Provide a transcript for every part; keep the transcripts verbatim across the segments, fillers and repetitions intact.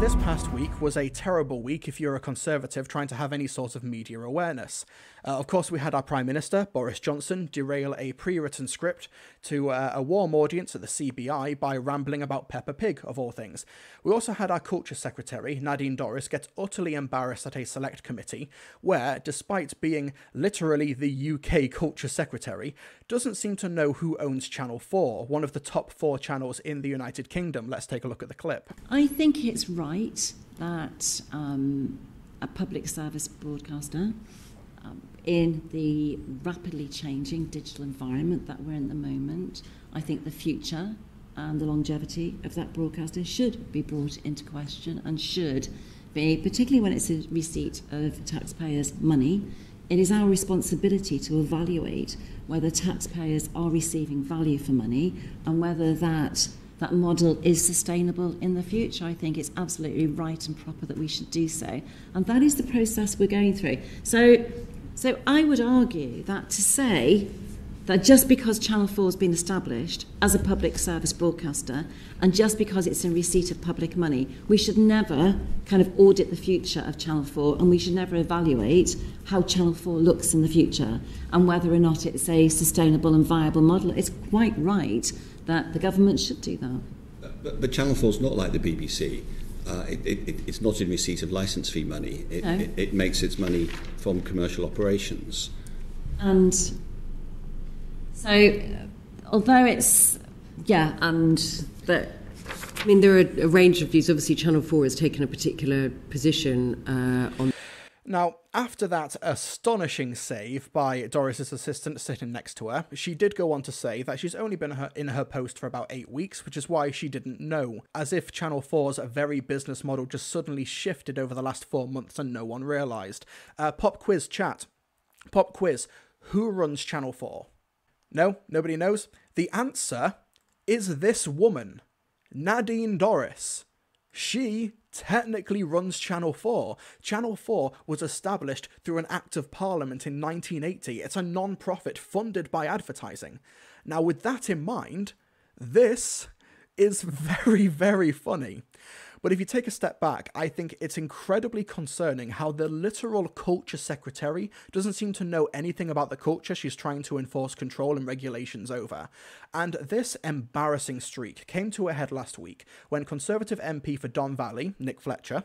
this past week was a terrible week if you're a Conservative trying to have any sort of media awareness. Uh, of course, we had our Prime Minister, Boris Johnson, derail a pre-written script to uh, a warm audience at the C B I by rambling about Peppa Pig, of all things. We also had our Culture Secretary, Nadine Dorries, get utterly embarrassed at a select committee, where, despite being literally the U K Culture Secretary, doesn't seem to know who owns Channel four, one of the top four channels in the United Kingdom. Let's take a look at the clip. I think it's right that um, a public service broadcaster, um, in the rapidly changing digital environment that we're in at the moment, I think the future and the longevity of that broadcaster should be brought into question and should be, particularly when it's a receipt of taxpayers' money. It is our responsibility to evaluate whether taxpayers are receiving value for money and whether that that model is sustainable in the future. I think it's absolutely right and proper that we should do so. And that is the process we're going through. So, so I would argue that to say that just because Channel four has been established as a public service broadcaster and just because it's in receipt of public money, we should never kind of audit the future of Channel four, and we should never evaluate how Channel four looks in the future and whether or not it's a sustainable and viable model. It's quite right that the government should do that. But, but Channel four is not like the B B C. Uh, it, it, it's not in receipt of licence fee money. It, no. it, it makes its money from commercial operations. And so, although it's, yeah, and that, I mean, there are a range of views. Obviously, Channel four has taken a particular position uh, on. Now, after that astonishing save by Dorries' assistant sitting next to her, she did go on to say that she's only been her, in her post for about eight weeks, which is why she didn't know, as if Channel four's very business model just suddenly shifted over the last four months and no one realised. Uh, pop quiz chat. Pop quiz. Who runs Channel four? No, nobody knows. The answer is this woman, Nadine Dorries. She technically runs Channel four. Channel four was established through an act of parliament in nineteen eighty. It's a non-profit funded by advertising. Now, with that in mind, this is very, very funny. But if you take a step back, I think it's incredibly concerning how the literal culture secretary doesn't seem to know anything about the culture she's trying to enforce control and regulations over. And this embarrassing streak came to a head last week when Conservative M P for Don Valley, Nick Fletcher,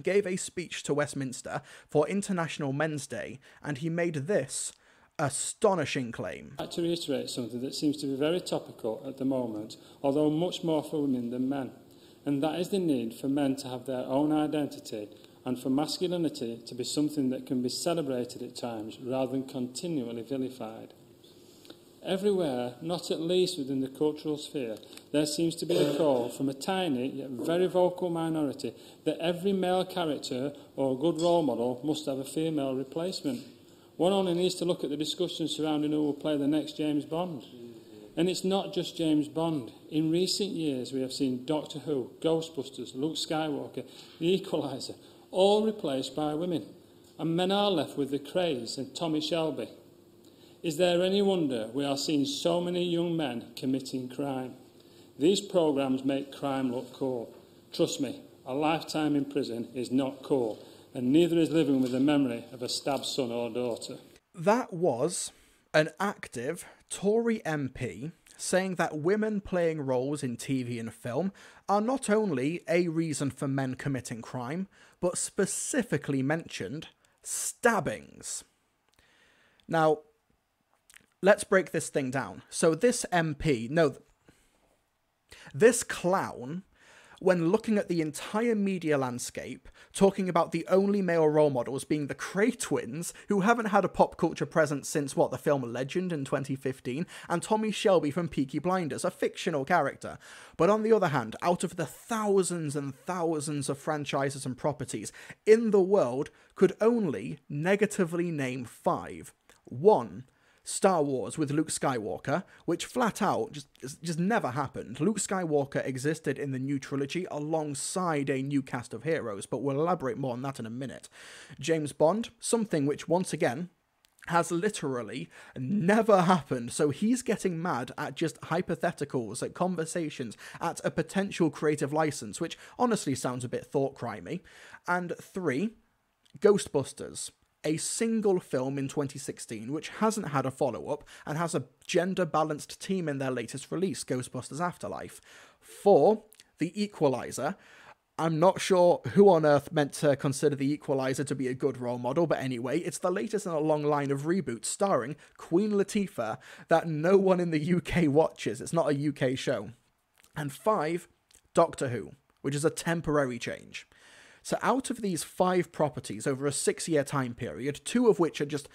gave a speech to Westminster for International Men's Day, and he made this astonishing claim. I'd like to reiterate something that seems to be very topical at the moment, although much more for women than men. And that is the need for men to have their own identity and for masculinity to be something that can be celebrated at times rather than continually vilified. Everywhere, not at least within the cultural sphere, there seems to be a call from a tiny yet very vocal minority that every male character or good role model must have a female replacement. One only needs to look at the discussion surrounding who will play the next James Bond. And it's not just James Bond. In recent years, we have seen Doctor Who, Ghostbusters, Luke Skywalker, The Equalizer, all replaced by women. And men are left with the Krays and Tommy Shelby. Is there any wonder we are seeing so many young men committing crime? These programmes make crime look cool. Trust me, a lifetime in prison is not cool, and neither is living with the memory of a stabbed son or daughter. That was an active Tory M P saying that women playing roles in T V and film are not only a reason for men committing crime, but specifically mentioned stabbings. Now, let's break this thing down. So this M P, no, this clown, when looking at the entire media landscape, talking about the only male role models being the Kray Twins, who haven't had a pop culture presence since, what, the film Legend in twenty fifteen, and Tommy Shelby from Peaky Blinders, a fictional character. But on the other hand, out of the thousands and thousands of franchises and properties in the world, could only negatively name five. One, Star Wars with Luke Skywalker, which flat out just, just never happened. Luke Skywalker existed in the new trilogy alongside a new cast of heroes, but we'll elaborate more on that in a minute. James Bond, something which once again has literally never happened. So he's getting mad at just hypotheticals, at conversations, at a potential creative license, which honestly sounds a bit thought-crimey. And three, Ghostbusters, a single film in twenty sixteen, which hasn't had a follow-up and has a gender-balanced team in their latest release, Ghostbusters Afterlife. Four, The Equalizer. I'm not sure who on earth meant to consider The Equalizer to be a good role model, but anyway, it's the latest in a long line of reboots starring Queen Latifah that no one in the U K watches. It's not a U K show. And five, Doctor Who, which is a temporary change. So out of these five properties over a six-year time period, two of which are just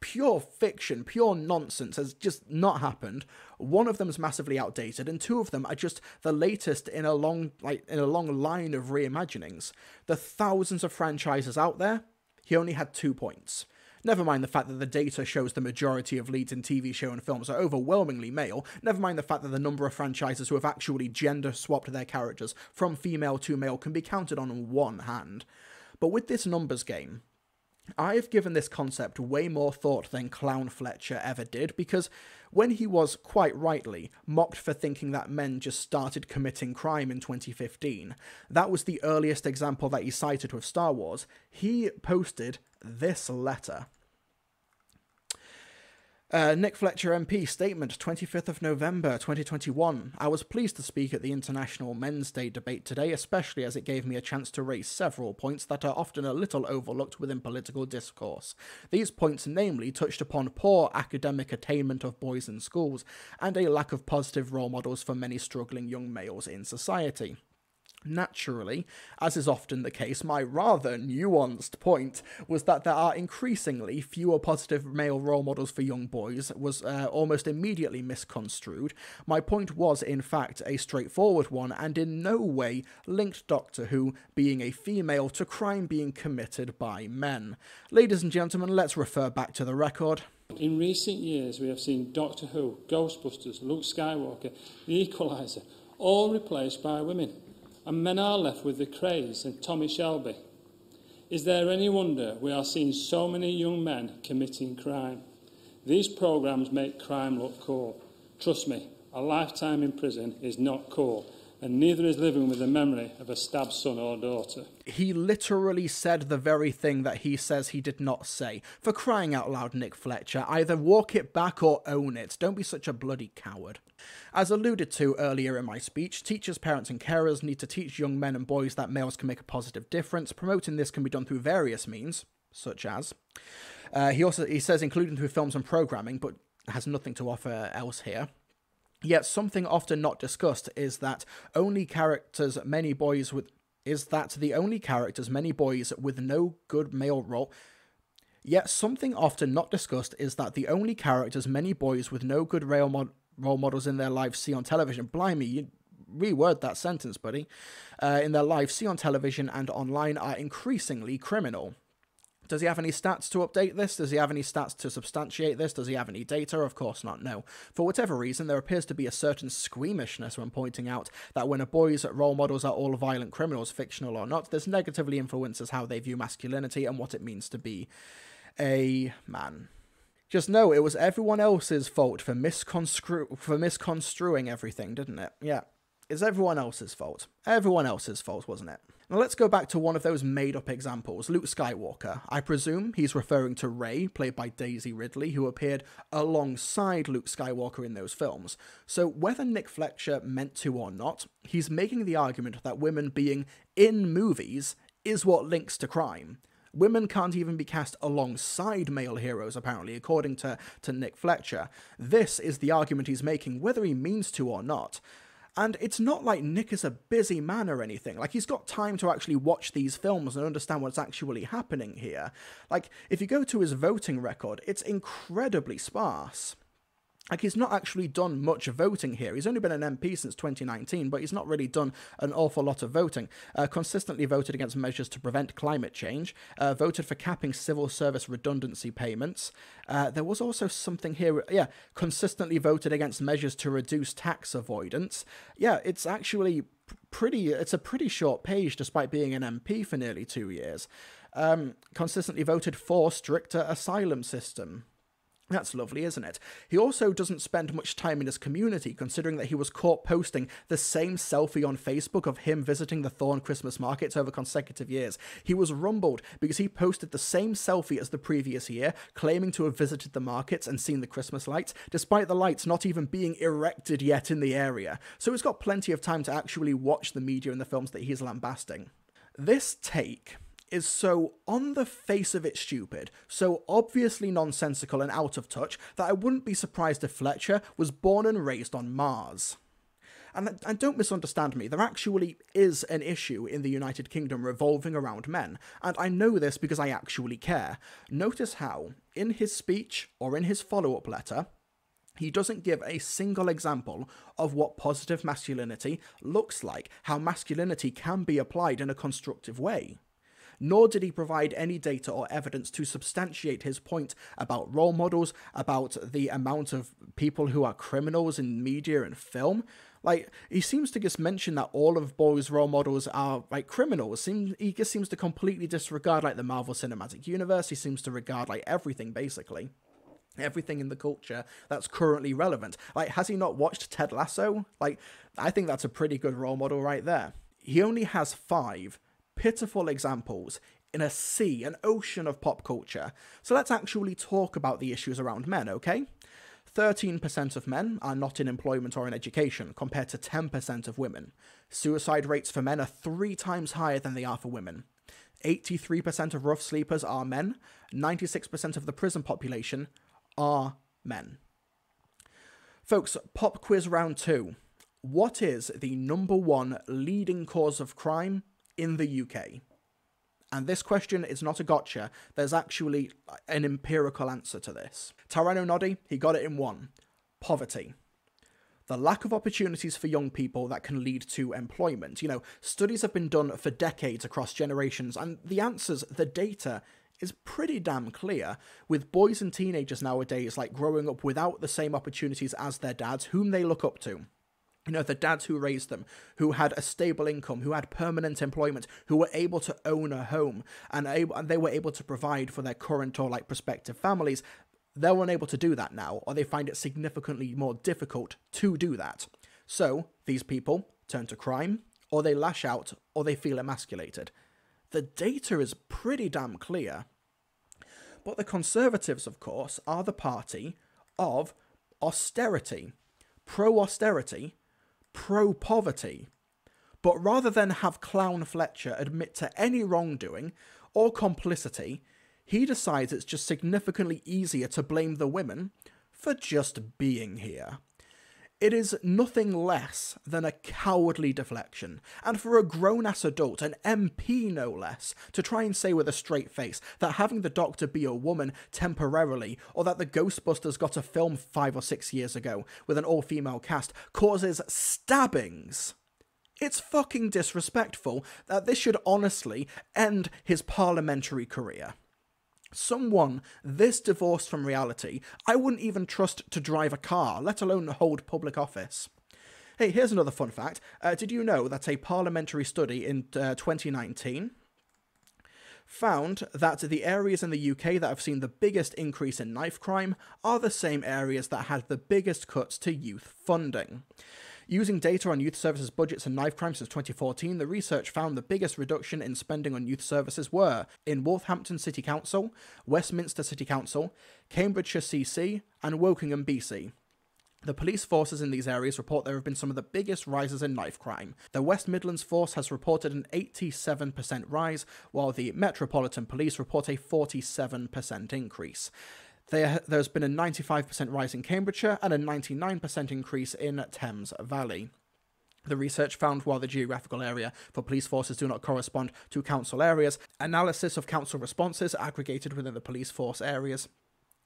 pure fiction, pure nonsense, has just not happened. One of them is massively outdated, and two of them are just the latest in a long, like in a long line of reimaginings. The thousands of franchises out there, he only had two points. Never mind the fact that the data shows the majority of leads in T V show and films are overwhelmingly male. Never mind the fact that the number of franchises who have actually gender-swapped their characters from female to male can be counted on one hand. But with this numbers game, I've given this concept way more thought than Clown Fletcher ever did, because when he was, quite rightly, mocked for thinking that men just started committing crime in twenty fifteen, that was the earliest example that he cited with Star Wars, he posted this letter. Uh, Nick Fletcher M P statement, twenty-fifth of November twenty twenty-one. I was pleased to speak at the International Men's Day debate today, especially as it gave me a chance to raise several points that are often a little overlooked within political discourse. These points namely touched upon poor academic attainment of boys in schools and a lack of positive role models for many struggling young males in society. Naturally, as is often the case, my rather nuanced point was that there are increasingly fewer positive male role models for young boys was uh, almost immediately misconstrued. My point was, in fact, a straightforward one and in no way linked Doctor Who being a female to crime being committed by men. Ladies and gentlemen, let's refer back to the record. In recent years, we have seen Doctor Who, Ghostbusters, Luke Skywalker, The Equalizer, all replaced by women. And men are left with the Krays and Tommy Shelby. Is there any wonder we are seeing so many young men committing crime? These programmes make crime look cool. Trust me, a lifetime in prison is not cool, and neither is living with the memory of a stabbed son or daughter. He literally said the very thing that he says he did not say. For crying out loud, Nick Fletcher, either walk it back or own it. Don't be such a bloody coward. As alluded to earlier in my speech, teachers, parents and carers need to teach young men and boys that males can make a positive difference. Promoting this can be done through various means, such as... Uh, he also he says including through films and programming, but has nothing to offer else here. Yet something often not discussed is that only characters many boys with is that the only characters many boys with no good male role Yet something often not discussed is that the only characters many boys with no good role mod role models in their lives see on television. Blimey, you reword that sentence, buddy. Uh, in their lives see on television and online are increasingly criminal. Does he have any stats to update this? Does he have any stats to substantiate this? Does he have any data? Of course not, no. For whatever reason, there appears to be a certain squeamishness when pointing out that when a boy's role models are all violent criminals, fictional or not, this negatively influences how they view masculinity and what it means to be a man. Just know it was everyone else's fault for, misconstru for misconstruing everything, didn't it? Yeah. It's everyone else's fault. Everyone else's fault, wasn't it? Now let's go back to one of those made-up examples, Luke Skywalker. I presume he's referring to Ray, played by Daisy Ridley, who appeared alongside Luke Skywalker in those films. So whether Nick Fletcher meant to or not, he's making the argument that women being in movies is what links to crime. Women can't even be cast alongside male heroes, apparently, according to, to Nick Fletcher. This is the argument he's making, whether he means to or not. And it's not like Nick is a busy man or anything. Like, he's got time to actually watch these films and understand what's actually happening here. Like, if you go to his voting record, it's incredibly sparse. Like, he's not actually done much voting here. He's only been an M P since twenty nineteen, but he's not really done an awful lot of voting. Uh, consistently voted against measures to prevent climate change. Uh, voted for capping civil service redundancy payments. Uh, there was also something here... Yeah, consistently voted against measures to reduce tax avoidance. Yeah, it's actually pretty... It's a pretty short page, despite being an M P for nearly two years. um, consistently voted for stricter asylum system. That's lovely, isn't it? He also doesn't spend much time in his community, considering that he was caught posting the same selfie on Facebook of him visiting the Thorn Christmas markets over consecutive years. He was rumbled because he posted the same selfie as the previous year, claiming to have visited the markets and seen the Christmas lights, despite the lights not even being erected yet in the area. So he's got plenty of time to actually watch the media and the films that he's lambasting. This take is so on the face of it stupid, so obviously nonsensical and out of touch, that I wouldn't be surprised if Fletcher was born and raised on Mars. And, and don't misunderstand me, there actually is an issue in the United Kingdom revolving around men, and I know this because I actually care. Notice how, in his speech, or in his follow-up letter, he doesn't give a single example of what positive masculinity looks like, how masculinity can be applied in a constructive way. Nor did he provide any data or evidence to substantiate his point about role models, about the amount of people who are criminals in media and film. Like, he seems to just mention that all of boys' role models are, like, criminals. He just seems to completely disregard, like, the Marvel Cinematic Universe. He seems to regard, like, everything, basically. Everything in the culture that's currently relevant. Like, has he not watched Ted Lasso? Like, I think that's a pretty good role model right there. He only has five pitiful examples in a sea, an ocean of pop culture. So let's actually talk about the issues around men, okay? thirteen percent of men are not in employment or in education, compared to ten percent of women. Suicide rates for men are three times higher than they are for women. eighty-three percent of rough sleepers are men. ninety-six percent of the prison population are men. Folks, pop quiz round two. What is the number one leading cause of crime in the U K? And this question is not a gotcha, there's actually an empirical answer to this. Tarano Noddy, he got it in one. Poverty. The lack of opportunities for young people that can lead to employment. You know, studies have been done for decades across generations, and the answers, the data, is pretty damn clear, with boys and teenagers nowadays, like, growing up without the same opportunities as their dads, whom they look up to. You know, the dads who raised them, who had a stable income, who had permanent employment, who were able to own a home, and, able, and they were able to provide for their current or, like, prospective families. They're unable to do that now, or they find it significantly more difficult to do that. So, these people turn to crime, or they lash out, or they feel emasculated. The data is pretty damn clear. But the Conservatives, of course, are the party of austerity, pro-austerity, pro-poverty, but rather than have Clown Fletcher admit to any wrongdoing or complicity, he decides it's just significantly easier to blame the women for just being here. It is nothing less than a cowardly deflection, and for a grown-ass adult, an M P no less, to try and say with a straight face that having the Doctor be a woman temporarily, or that the Ghostbusters got a film five or six years ago with an all-female cast, causes stabbings. It's fucking disrespectful. That this should honestly end his parliamentary career. Someone this divorced from reality, I wouldn't even trust to drive a car, let alone hold public office. Hey, here's another fun fact. Uh, did you know that a parliamentary study in uh, twenty nineteen found that the areas in the U K that have seen the biggest increase in knife crime are the same areas that had the biggest cuts to youth funding? Using data on youth services budgets and knife crime since twenty fourteen, the research found the biggest reduction in spending on youth services were in Wolverhampton City Council, Westminster City Council, Cambridgeshire C C, and Wokingham B C. The police forces in these areas report there have been some of the biggest rises in knife crime. The West Midlands force has reported an eighty-seven percent rise, while the Metropolitan Police report a forty-seven percent increase. There, there's been a ninety-five percent rise in Cambridgeshire and a ninety-nine percent increase in Thames Valley. The research found while the geographical area for police forces do not correspond to council areas, analysis of council responses aggregated within the police force areas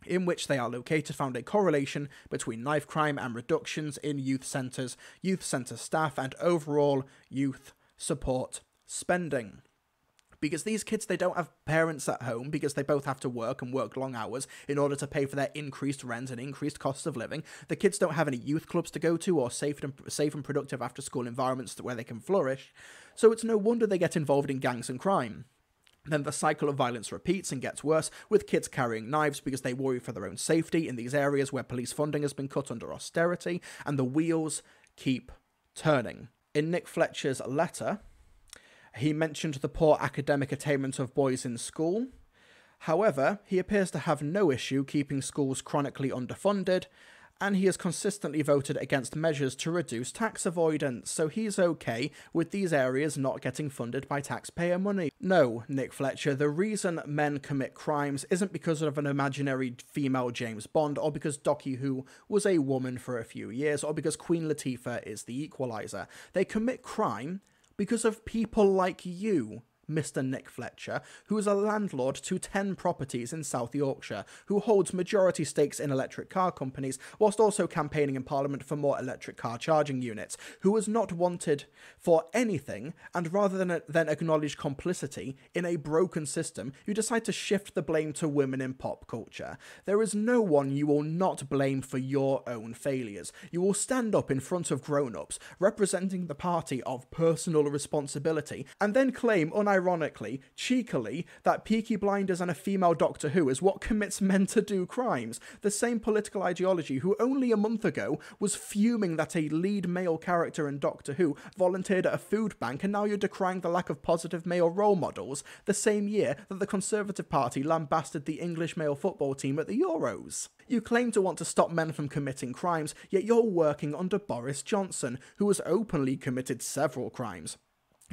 in which they are located found a correlation between knife crime and reductions in youth centres, youth centre staff, and overall youth support spending. Because these kids, they don't have parents at home, because they both have to work and work long hours in order to pay for their increased rent and increased costs of living. The kids don't have any youth clubs to go to or safe and, safe and productive after-school environments where they can flourish. So it's no wonder they get involved in gangs and crime. Then the cycle of violence repeats and gets worse, with kids carrying knives because they worry for their own safety in these areas where police funding has been cut under austerity, and the wheels keep turning. In Nick Fletcher's letter, he mentioned the poor academic attainment of boys in school. However, he appears to have no issue keeping schools chronically underfunded, and he has consistently voted against measures to reduce tax avoidance, so he's okay with these areas not getting funded by taxpayer money. No, Nick Fletcher, the reason men commit crimes isn't because of an imaginary female James Bond, or because Doctor Who was a woman for a few years, or because Queen Latifah is the Equalizer. They commit crime because of people like you, Mister Nick Fletcher, who is a landlord to ten properties in South Yorkshire, who holds majority stakes in electric car companies, whilst also campaigning in Parliament for more electric car charging units, who was not wanted for anything, and rather than, than acknowledge complicity in a broken system, you decide to shift the blame to women in pop culture. There is no one you will not blame for your own failures. You will stand up in front of grown-ups, representing the party of personal responsibility, and then claim unironically, ironically, cheekily, that Peaky Blinders and a female Doctor Who is what commits men to do crimes. The same political ideology who only a month ago was fuming that a lead male character in Doctor Who volunteered at a food bank, and now you're decrying the lack of positive male role models, the same year that the Conservative Party lambasted the English male football team at the Euros. You claim to want to stop men from committing crimes, yet you're working under Boris Johnson, who has openly committed several crimes,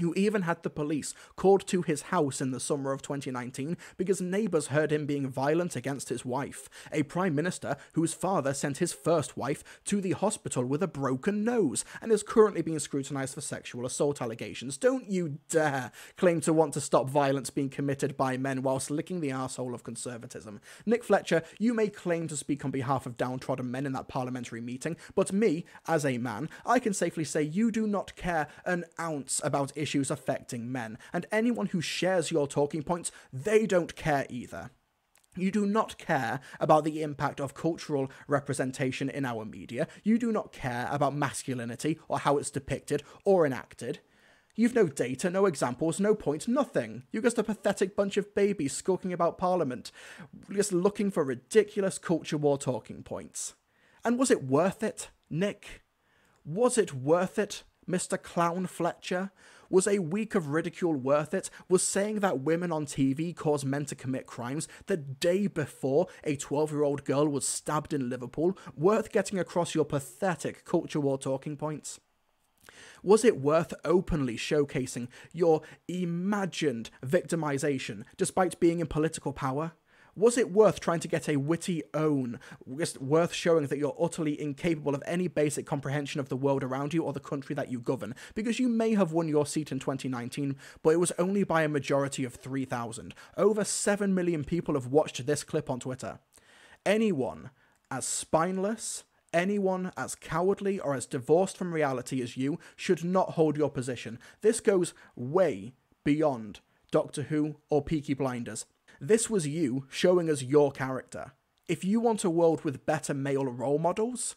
who even had the police called to his house in the summer of twenty nineteen because neighbours heard him being violent against his wife, a Prime Minister whose father sent his first wife to the hospital with a broken nose and is currently being scrutinised for sexual assault allegations. Don't you dare claim to want to stop violence being committed by men whilst licking the arsehole of conservatism. Nick Fletcher, you may claim to speak on behalf of downtrodden men in that parliamentary meeting, but me, as a man, I can safely say you do not care an ounce about issues issues affecting men, and anyone who shares your talking points, they don't care either. You do not care about the impact of cultural representation in our media. You do not care about masculinity or how it's depicted or enacted. You've no data, no examples, no point, nothing. You're just a pathetic bunch of babies skulking about Parliament, just looking for ridiculous culture war talking points. And was it worth it, Nick? Was it worth it, Mister Clown Fletcher? Was a week of ridicule worth it? Was saying that women on T V cause men to commit crimes the day before a twelve-year-old girl was stabbed in Liverpool worth getting across your pathetic culture war talking points? Was it worth openly showcasing your imagined victimization despite being in political power? Was it worth trying to get a witty own, just worth showing that you're utterly incapable of any basic comprehension of the world around you or the country that you govern? Because you may have won your seat in twenty nineteen, but it was only by a majority of three thousand. Over seven million people have watched this clip on Twitter. Anyone as spineless, anyone as cowardly, or as divorced from reality as you should not hold your position. This goes way beyond Doctor Who or Peaky Blinders. This was you showing us your character. If you want a world with better male role models,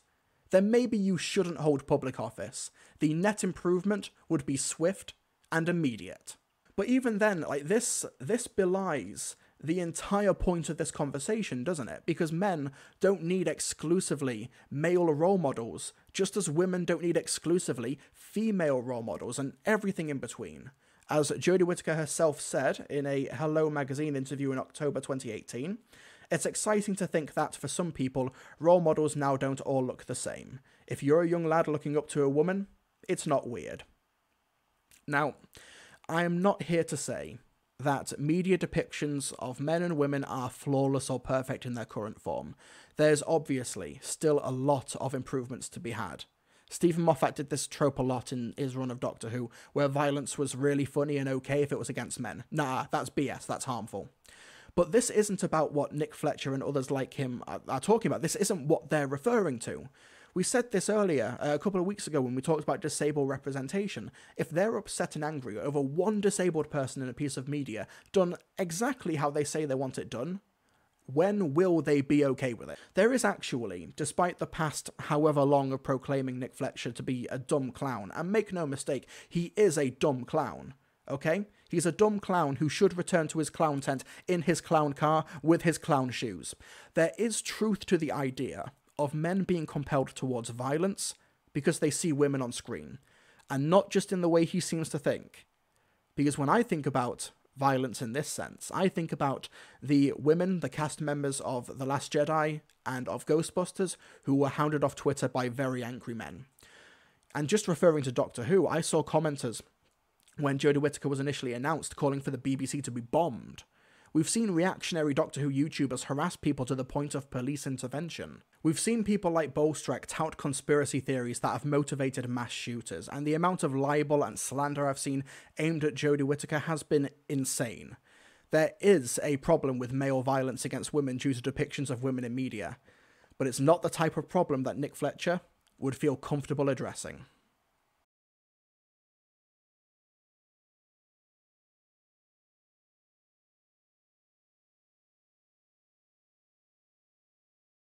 then maybe you shouldn't hold public office. The net improvement would be swift and immediate. But even then, like this, this belies the entire point of this conversation, doesn't it? Because men don't need exclusively male role models, just as women don't need exclusively female role models, and everything in between. As Jodie Whittaker herself said in a Hello! Magazine interview in October twenty eighteen, it's exciting to think that, for some people, role models now don't all look the same. If you're a young lad looking up to a woman, it's not weird. Now, I am not here to say that media depictions of men and women are flawless or perfect in their current form. There's obviously still a lot of improvements to be had. Stephen Moffat did this trope a lot in his run of Doctor Who, where violence was really funny and okay if it was against men. Nah, that's B S, that's harmful. But this isn't about what Nick Fletcher and others like him are, are talking about. This isn't what they're referring to. We said this earlier, uh, a couple of weeks ago, when we talked about disabled representation. If they're upset and angry over one disabled person in a piece of media, done exactly how they say they want it done, when will they be okay with it? There is actually, despite the past however long of proclaiming Nick Fletcher to be a dumb clown, and make no mistake, he is a dumb clown, okay? He's a dumb clown who should return to his clown tent in his clown car with his clown shoes. There is truth to the idea of men being compelled towards violence because they see women on screen, and not just in the way he seems to think. Because when I think about violence in this sense, I think about the women, the cast members of The Last Jedi and of Ghostbusters, who were hounded off Twitter by very angry men. And just referring to Doctor Who, I saw commenters when Jodie Whittaker was initially announced calling for the B B C to be bombed. We've seen reactionary Doctor Who YouTubers harass people to the point of police intervention. We've seen people like Bolstreck tout conspiracy theories that have motivated mass shooters, and the amount of libel and slander I've seen aimed at Jodie Whittaker has been insane. There is a problem with male violence against women due to depictions of women in media, but it's not the type of problem that Nick Fletcher would feel comfortable addressing.